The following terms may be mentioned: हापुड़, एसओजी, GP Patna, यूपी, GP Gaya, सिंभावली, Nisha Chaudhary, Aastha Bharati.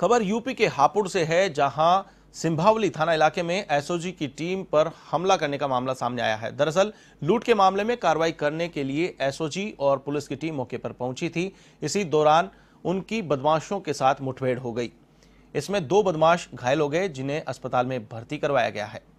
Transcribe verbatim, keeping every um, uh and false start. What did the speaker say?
खबर यूपी के हापुड़ से है, जहां सिंभावली थाना इलाके में एसओजी की टीम पर हमला करने का मामला सामने आया है। दरअसल लूट के मामले में कार्रवाई करने के लिए एसओजी और पुलिस की टीम मौके पर पहुंची थी। इसी दौरान उनकी बदमाशों के साथ मुठभेड़ हो गई। इसमें दो बदमाश घायल हो गए, जिन्हें अस्पताल में भर्ती करवाया गया है।